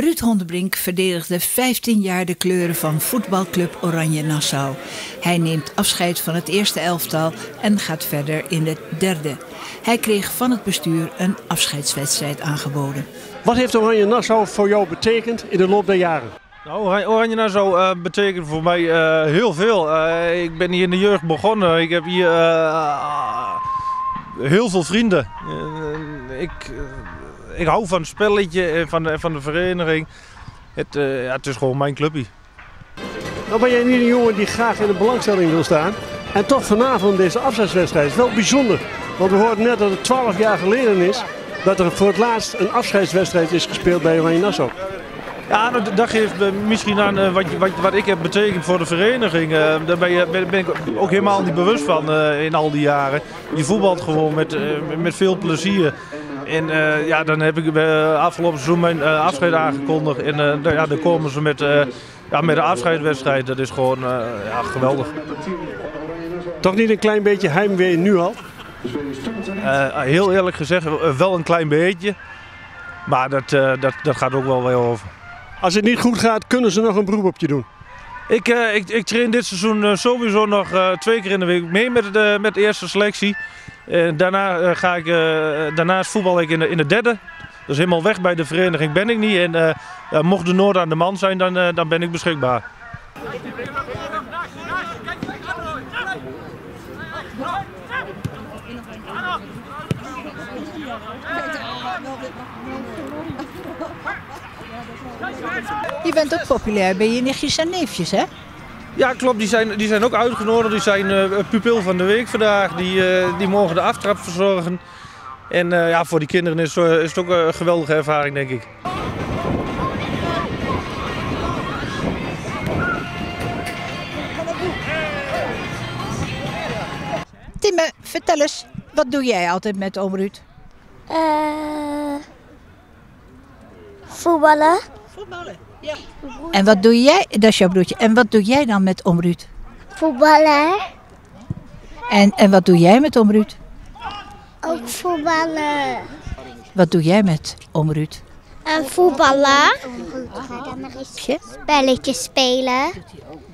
Ruud Hondenbrink verdedigde 15 jaar de kleuren van voetbalclub Oranje Nassau. Hij neemt afscheid van het eerste elftal en gaat verder in het derde. Hij kreeg van het bestuur een afscheidswedstrijd aangeboden. Wat heeft Oranje Nassau voor jou betekend in de loop der jaren? Nou, Oranje Nassau betekent voor mij heel veel. Ik ben hier in de jeugd begonnen. Ik heb hier heel veel vrienden. Ik hou van het spelletje en van de vereniging. Het is gewoon mijn clubje. Nou ben jij niet een jongen die graag in de belangstelling wil staan. En toch vanavond deze afscheidswedstrijd. Het is wel bijzonder. Want we hoorden net dat het 12 jaar geleden is dat er voor het laatst een afscheidswedstrijd is gespeeld bij Oranje Nassau. Ja, dat geeft misschien aan wat ik heb betekend voor de vereniging. Daar ben ik ook helemaal niet bewust van in al die jaren. Je voetbalt gewoon met veel plezier. En ja, dan heb ik afgelopen seizoen mijn afscheid aangekondigd. En ja, dan komen ze met de afscheidswedstrijd. Dat is gewoon geweldig. Toch niet een klein beetje heimwee nu al? Heel eerlijk gezegd, wel een klein beetje. Maar dat gaat ook wel weer over. Als het niet goed gaat, kunnen ze nog een beroep op je doen? Ik train dit seizoen sowieso nog 2 keer in de week mee met de eerste selectie. Daarnaast voetbal ik in de derde. Dus helemaal weg bij de vereniging ben ik niet. En mocht de nood aan de man zijn, dan ben ik beschikbaar. Je bent ook populair bij je nichtjes en neefjes, hè? Ja, klopt. Die zijn ook uitgenodigd. Die zijn pupil van de week vandaag. Die mogen de aftrap verzorgen. En ja, voor die kinderen is het ook een geweldige ervaring, denk ik. Timme, vertel eens. Wat doe jij altijd met oom Ruud? Voetballen. Voetballen, ja. En wat doe jij, dat is jouw broertje, en wat doe jij dan met oom Ruud? Voetballen. En wat doe jij met oom Ruud? Ook voetballen. Wat doe jij met oom Ruud? Voetballen. Spelletjes spelen.